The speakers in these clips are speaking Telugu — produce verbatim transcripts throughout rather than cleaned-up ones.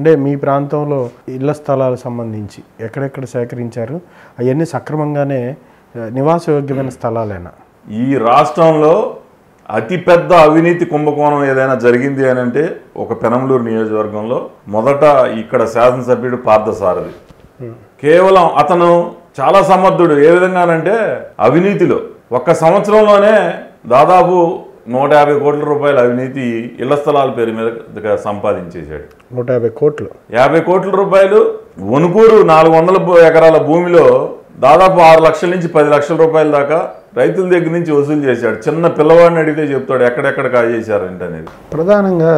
అంటే మీ ప్రాంతంలో ఇళ్ల స్థలాల సంబంధించి ఎక్కడెక్కడ సేకరించారు అవన్నీ సక్రమంగానే నివాస యోగ్యమైన స్థలాలేనా? ఈ రాష్ట్రంలో అతి పెద్ద అవినీతి కుంభకోణం ఏదైనా జరిగింది అని అంటే ఒక పెనమలూరు నియోజకవర్గంలో మొదట ఇక్కడ శాసనసభ్యుడు పార్థసారథి. కేవలం అతను చాలా సమర్థుడు. ఏ విధంగానంటే అవినీతిలో ఒక్క సంవత్సరంలోనే దాదాపు నూట యాభై కోట్ల రూపాయల అవినీతి ఇళ్ల స్థలాల పేరు మీద సంపాదించేశాడు. నూట యాభై కోట్లు యాభై కోట్ల రూపాయలు వణుకూరు నాలుగు వందల ఎకరాల భూమిలో దాదాపు ఆరు లక్షల నుంచి పది లక్షల రూపాయల దాకా రైతుల దగ్గర నుంచి వసూలు చేశాడు. చిన్న పిల్లవాడిని అడిగితే చెప్తాడు ఎక్కడెక్కడ కాజేశారంటే అనేది. ప్రధానంగా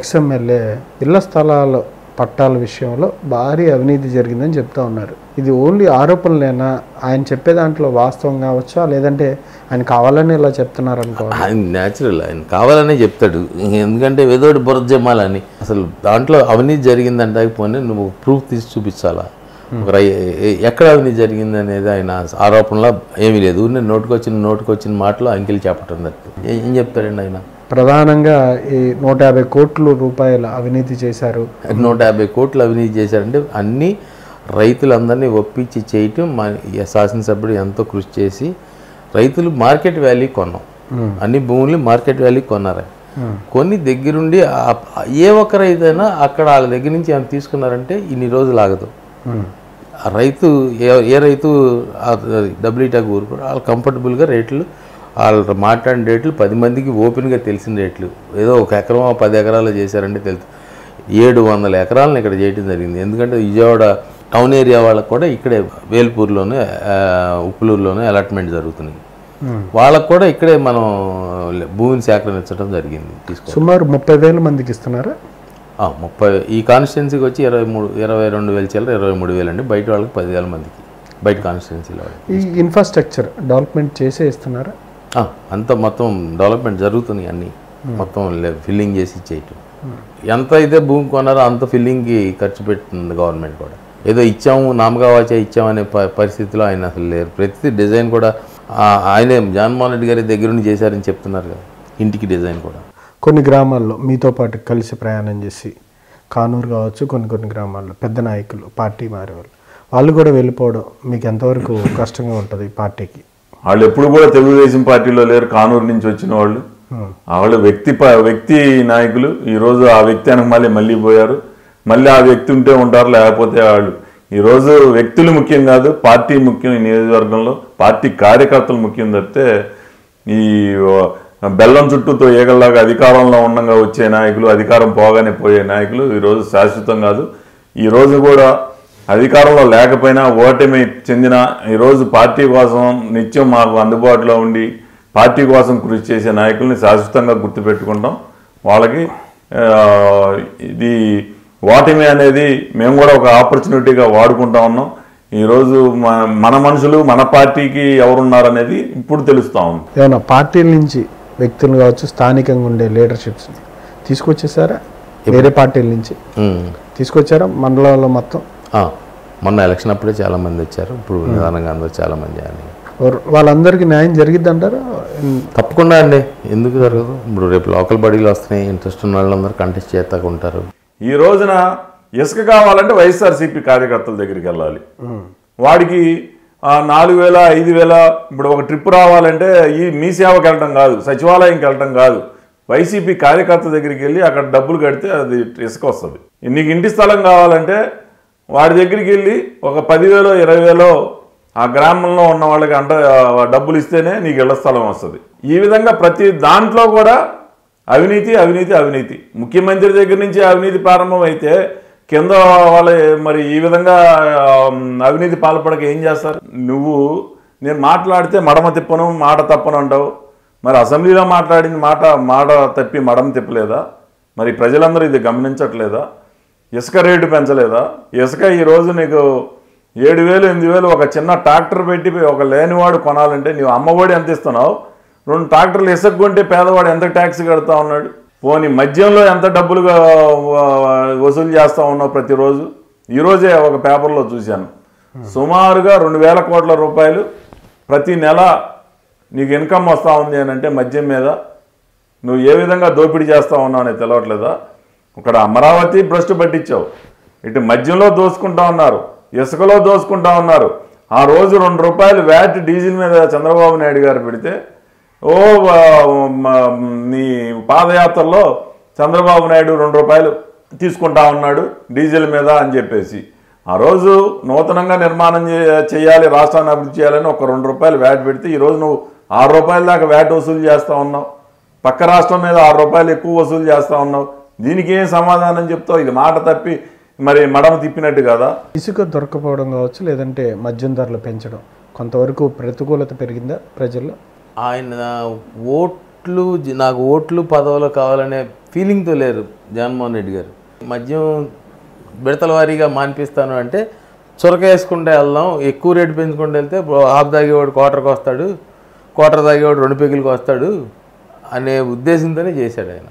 ఎక్స్ఎమ్మెల్యే ఇళ్ల స్థలాల్లో పట్టాల విషయంలో భారీ అవినీతి జరిగిందని చెప్తా ఉన్నారు. ఇది ఓన్లీ ఆరోపణలేనా? ఆయన చెప్పే దాంట్లో వాస్తవం కావచ్చా లేదంటే ఆయన కావాలని ఇలా చెప్తున్నారు అనుకో? ఆయన న్యాచురల్, ఆయన కావాలనే చెప్తాడు. ఎందుకంటే ఏదోటి బురద జమ్మాలని. అసలు దాంట్లో అవినీతి జరిగిందంటే పోనీ నువ్వు ప్రూఫ్ తీసి చూపించాలా? ఎక్కడ అవినీతి జరిగింది అనేది ఆయన ఆరోపణలో ఏమీ లేదు. నేను నోటుకొచ్చిన నోటుకొచ్చిన మాటలు అంకిల్ చెప్పటం తట్టు ఏం చెప్తాడండి ఆయన? ప్రధానంగా ఈ నూట యాభై కోట్ల రూపాయల అవినీతి చేశారు. నూట యాభై కోట్లు అవినీతి చేశారంటే అన్ని రైతులందరినీ ఒప్పించి చేయటం మా శాసనసభ్యుడు ఎంతో కృషి చేసి రైతులు మార్కెట్ వాల్యూ కొన్నాం. అన్ని భూములు మార్కెట్ వాల్యూ కొన్నారు. కొన్ని దగ్గరుండి ఏ ఒక్క రైతైనా అక్కడ వాళ్ళ దగ్గర నుంచి ఆయన తీసుకున్నారంటే ఇన్ని రోజులు ఆగదు. రైతు ఏ రైతు డబ్ల్యూటాకు ఊరుకో వాళ్ళు కంఫర్టబుల్గా రేట్లు వాళ్ళు మాట్లాడిన రేట్లు పది మందికి ఓపెన్గా తెలిసిన రేట్లు. ఏదో ఒక ఎకరం పది ఎకరాలు చేశారంటే తెలుసు. ఏడు వందల ఎకరాలను ఇక్కడ చేయడం జరిగింది. ఎందుకంటే విజయవాడ టౌన్ ఏరియా వాళ్ళకు కూడా ఇక్కడే వేల్పూర్లోనే ఉప్పులూరులోనే అలాట్మెంట్ జరుగుతున్నాయి. వాళ్ళకు కూడా ఇక్కడే మనం భూమిని సేకరించడం జరిగింది. సుమారు ముప్పై వేల మందికి ఇస్తున్నారా? ముప్పై ఈ కాన్స్టిట్యున్సీకి వచ్చి ఇరవై మూడు ఇరవై రెండు వేల చీల ఇరవై మూడు వేలు అండి. బయట వాళ్ళకి పదివేల మందికి బయట కాన్స్టిట్యున్సీలో. ఈ ఇన్ఫ్రాస్ట్రక్చర్ డెవలప్మెంట్ చేసే ఇస్తున్నారా? అంత మొత్తం డెవలప్మెంట్ జరుగుతున్నాయి. అన్నీ మొత్తం ఫిల్లింగ్ చేసి ఇచ్చేయటం. ఎంత అయితే భూమి కొన్నారో అంత ఫిల్లింగ్కి ఖర్చు పెడుతుంది గవర్నమెంట్ కూడా. ఏదో ఇచ్చాము నామగా వాచా ఇచ్చామనే పరిస్థితిలో ఆయన అసలు లేరు. ప్రతి డిజైన్ కూడా ఆయనే జగన్మోహన్ రెడ్డి గారి దగ్గరుండి చేశారని చెప్తున్నారు కదా. ఇంటికి డిజైన్ కూడా కొన్ని గ్రామాల్లో మీతో పాటు కలిసి ప్రయాణం చేసి కానూరు కావచ్చు, కొన్ని కొన్ని గ్రామాల్లో పెద్ద నాయకులు పార్టీ మారేవాళ్ళు వాళ్ళు కూడా వెళ్ళిపోవడం మీకు ఎంతవరకు కష్టంగా ఉంటుంది? పార్టీకి వాళ్ళు ఎప్పుడు కూడా తెలుగుదేశం పార్టీలో లేరు. కానూరు నుంచి వచ్చిన వాళ్ళు వాళ్ళు వ్యక్తి వ్యక్తి నాయకులు. ఈరోజు ఆ వ్యక్తి అని మళ్ళీ మళ్ళీ పోయారు. మళ్ళీ ఆ వ్యక్తి ఉంటే ఉంటారు, లేకపోతే వాళ్ళు. ఈరోజు వ్యక్తులు ముఖ్యం కాదు, పార్టీ ముఖ్యం. ఈ నియోజకవర్గంలో పార్టీ కార్యకర్తలు ముఖ్యం తప్పితే ఈ బెల్లం చుట్టూతో ఏగల్లాగా అధికారంలో ఉండగా వచ్చే నాయకులు, అధికారం పోగానే పోయే నాయకులు ఈరోజు శాశ్వతం కాదు. ఈరోజు కూడా అధికారంలో లేకపోయినా ఓటమి చెందిన ఈరోజు పార్టీ కోసం నిత్యం మాకు అందుబాటులో ఉండి పార్టీ కోసం కృషి చేసే నాయకుల్ని శాశ్వతంగా గుర్తుపెట్టుకుంటాం. వాళ్ళకి ఇది ఓటమి అనేది మేము కూడా ఒక ఆపర్చునిటీగా వాడుకుంటా ఉన్నాం. ఈరోజు మన మనుషులు మన పార్టీకి ఎవరున్నారనేది ఇప్పుడు తెలుస్తూ ఉంది. ఏమన్నా పార్టీల నుంచి వ్యక్తులు కావచ్చు, స్థానికంగా ఉండే లీడర్షిప్స్ తీసుకొచ్చేసారా? వేరే పార్టీల నుంచి తీసుకొచ్చారా? మండలంలో మొత్తం మొన్న ఎలక్షన్ అప్పుడే చాలామంది వచ్చారు. ఇప్పుడు నిదానంగా అందరూ చాలామంది అని వాళ్ళందరికీ న్యాయం జరిగిద్ది అంటారు. తప్పకుండా అండి, ఎందుకు జరగదు? ఇప్పుడు రేపు లోకల్ బాడీలు వస్తున్నాయి. ఇంట్రెస్ట్ ఉన్న వాళ్ళందరూ కంటెస్ట్ చేస్తాగా ఉంటారు. ఈ రోజున ఇసుక కావాలంటే వైఎస్ఆర్సీపీ కార్యకర్తల దగ్గరికి వెళ్ళాలి. వాడికి నాలుగు వేల ఐదు వేల ఇప్పుడు ఒక ట్రిప్ రావాలంటే ఈ మీ సేవకి వెళ్ళటం కాదు, సచివాలయంకి వెళ్ళటం కాదు, వైసీపీ కార్యకర్త దగ్గరికి వెళ్ళి అక్కడ డబ్బులు కడితే అది ఇసుక వస్తుంది. నీకు ఇంటి స్థలం కావాలంటే వాడి దగ్గరికి వెళ్ళి ఒక పదివేలో ఇరవై వేలో ఆ గ్రామంలో ఉన్న వాళ్ళకి అంట డబ్బులు ఇస్తేనే నీకు ఇళ్ల స్థలం వస్తుంది. ఈ విధంగా ప్రతి దాంట్లో కూడా అవినీతి అవినీతి అవినీతి. ముఖ్యమంత్రి దగ్గర నుంచి అవినీతి ప్రారంభమైతే కింద వాళ్ళ మరి ఈ విధంగా అవినీతి పాల్పడక ఏం చేస్తారు? నువ్వు నేను మాట్లాడితే మడమ తిప్పను మాట తప్పను అంటావు. మరి అసెంబ్లీలో మాట్లాడిన మాట మాట తప్పి మడమ తిప్పలేదా? మరి ప్రజలందరూ ఇది గమనించట్లేదా? ఇసుక రేటు పెంచలేదా? ఇసుక ఈరోజు నీకు ఏడు వేలు ఎనిమిది వేలు ఒక చిన్న ట్రాక్టర్ పెట్టి ఒక లేనివాడు కొనాలంటే నీవు అమ్మఒడి ఎంత ఇస్తున్నావు? రెండు ట్రాక్టర్లు ఇసుక కొంటే పేదవాడు ఎంత ట్యాక్స్ కడతా ఉన్నాడు? పోనీ మద్యంలో ఎంత డబ్బులుగా వసూలు చేస్తూ ఉన్నావు ప్రతిరోజు? ఈరోజే ఒక పేపర్లో చూశాను సుమారుగా రెండు వేల కోట్ల రూపాయలు ప్రతి నెల నీకు ఇన్కమ్ వస్తూ ఉంది అని అంటే మద్యం మీద నువ్వు ఏ విధంగా దోపిడీ చేస్తూ ఉన్నావు అనేది తెలవట్లేదా? ఇక్కడ అమరావతి భ్రష్టు పట్టించావు, ఇటు మధ్యలో దోసుకుంటా ఉన్నారు, ఇసుకలో దోసుకుంటా ఉన్నారు. ఆ రోజు రెండు రూపాయలు వ్యాట్ డీజిల్ మీద చంద్రబాబు నాయుడు గారు పెడితే ఓ నీ పాదయాత్రలో చంద్రబాబు నాయుడు రెండు రూపాయలు తీసుకుంటా ఉన్నాడు డీజిల్ మీద అని చెప్పేసి, ఆ రోజు నూతనంగా నిర్మాణం చేయాలి రాష్ట్రాన్ని అభివృద్ధి చేయాలని ఒక రెండు రూపాయలు వ్యాట్ పెడితే ఈరోజు నువ్వు ఆరు రూపాయల దాకా వ్యాట్ వసూలు చేస్తూ ఉన్నావు, పక్క రాష్ట్రం మీద ఆరు రూపాయలు ఎక్కువ వసూలు చేస్తూ ఉన్నావు. దీనికి ఏం సమాధానం చెప్తావు? ఇది మాట తప్పి మరి మడమ తిప్పినట్టు కదా. ఇసుక దొరకపోవడం కావచ్చు, లేదంటే మద్యం ధరలు పెంచడం, కొంతవరకు ప్రతికూలత పెరిగిందా ప్రజల్లో? ఆయన ఓట్లు నాకు ఓట్లు పదవులు కావాలనే ఫీలింగ్తో లేరు జగన్మోహన్ రెడ్డి గారు. మద్యం విడతల వారీగా మానిపిస్తాను అంటే చొరక వేసుకుంటే వెళ్దాం, ఎక్కువ రేటు పెంచుకుంటూ వెళ్తే హాఫ్ తాగేవాడు క్వార్టర్కి వస్తాడు, క్వార్టర్ తాగేవాడు రెండు పెగ్గులకు వస్తాడు అనే ఉద్దేశంతోనే చేశాడు ఆయన.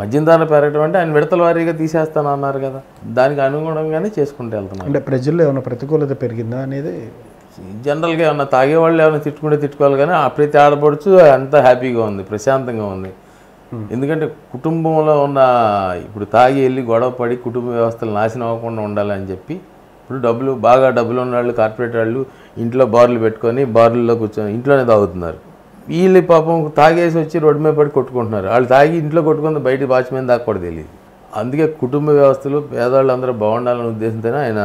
మద్యం ధరలు పెరగడం అంటే ఆయన విడతల వారీగా తీసేస్తాను అన్నారు కదా, దానికి అనుగుణంగానే చేసుకుంటూ వెళ్తున్నాం. అంటే ప్రజల్లో ఏమైనా ప్రతికూలత పెరిగిందా అనేది జనరల్గా ఏమన్నా తాగేవాళ్ళు ఏమైనా తిట్టుకుంటే తిట్టుకోవాలి, కానీ ప్రతి ఆడపడుచు అంత హ్యాపీగా ఉంది, ప్రశాంతంగా ఉంది. ఎందుకంటే కుటుంబంలో ఉన్న ఇప్పుడు తాగి వెళ్ళి గొడవ పడి కుటుంబ వ్యవస్థలు నాశనం అవ్వకుండా ఉండాలని చెప్పి ఇప్పుడు డబ్బులు బాగా డబ్బులు ఉన్న వాళ్ళు కార్పొరేట్ వాళ్ళు ఇంట్లో బార్లు పెట్టుకొని బార్లలో కూర్చొని ఇంట్లోనే తాగుతున్నారు. వీళ్ళు పాపం తాగేసి వచ్చి రోడ్డు మీద పడి కొట్టుకుంటున్నారు, వాళ్ళు తాగి ఇంట్లో కొట్టుకుంది బయట వాచ్ మీద దాక్కూడదు తెలియదు. అందుకే కుటుంబ వ్యవస్థలు పేదవాళ్ళు అందరూ బాగుండాలనే ఉద్దేశంతోనే ఆయన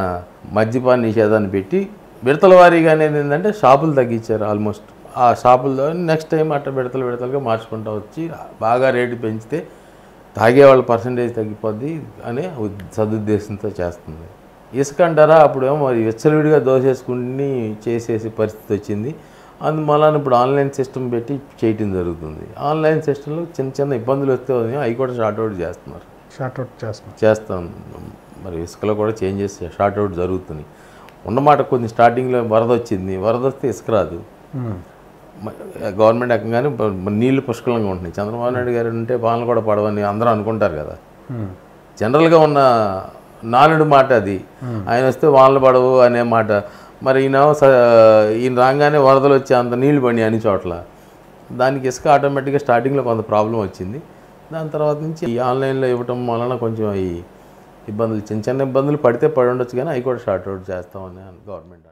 మద్యపాన నిషేధాన్ని పెట్టి విడతల వారీగా అనేది ఏంటంటే షాపులు తగ్గించారు ఆల్మోస్ట్. ఆ షాపుల్లో నెక్స్ట్ టైం అట్ట విడతలు విడతలుగా మార్చుకుంటూ వచ్చి బాగా రేటు పెంచితే తాగేవాళ్ళ పర్సంటేజ్ తగ్గిపోద్ది అనే సదుద్దేశంతో చేస్తుంది. ఇసుక అంటారా అప్పుడేమో విచ్చలవిడిగా దోసేసుకుని చేసేసి పరిస్థితి వచ్చింది. అందువల్ల ఇప్పుడు ఆన్లైన్ సిస్టమ్ పెట్టి చేయటం జరుగుతుంది. ఆన్లైన్ సిస్టంలో చిన్న చిన్న ఇబ్బందులు వస్తే అవి కూడా షార్ట్అవుట్ చేస్తున్నారు షార్ట్అవుట్ చేస్తున్నారు చేస్తాం మరి ఇసుకలో కూడా చేంజెస్ షార్ట్అవుట్ జరుగుతున్నాయి. ఉన్నమాట కొన్ని స్టార్టింగ్లో వరద వచ్చింది, వరద వస్తే ఇసుక రాదు, గవర్నమెంట్ ఎక్కగానే నీళ్లు పుష్కలంగా ఉంటున్నాయి. చంద్రబాబు నాయుడు గారు ఉంటే పాలన కూడా పడవని అందరూ అనుకుంటారు కదా, జనరల్గా ఉన్న నాలుడు మాట అది. ఆయన వస్తే వానలు పడవు అనే మాట, మరి ఈయన ఈయన రాగానే వరదలు వచ్చి అంత నీళ్లు పడినాయి అన్ని చోట్ల. దానికి ఇసుక ఆటోమేటిక్గా స్టార్టింగ్లో కొంత ప్రాబ్లం వచ్చింది, దాని తర్వాత నుంచి ఈ ఆన్లైన్లో ఇవ్వటం వలన కొంచెం ఈ ఇబ్బందులు చిన్న చిన్న ఇబ్బందులు పడితే పడి ఉండొచ్చు, కానీ అవి కూడా షార్ట్అవుట్ చేస్తామని గవర్నమెంట్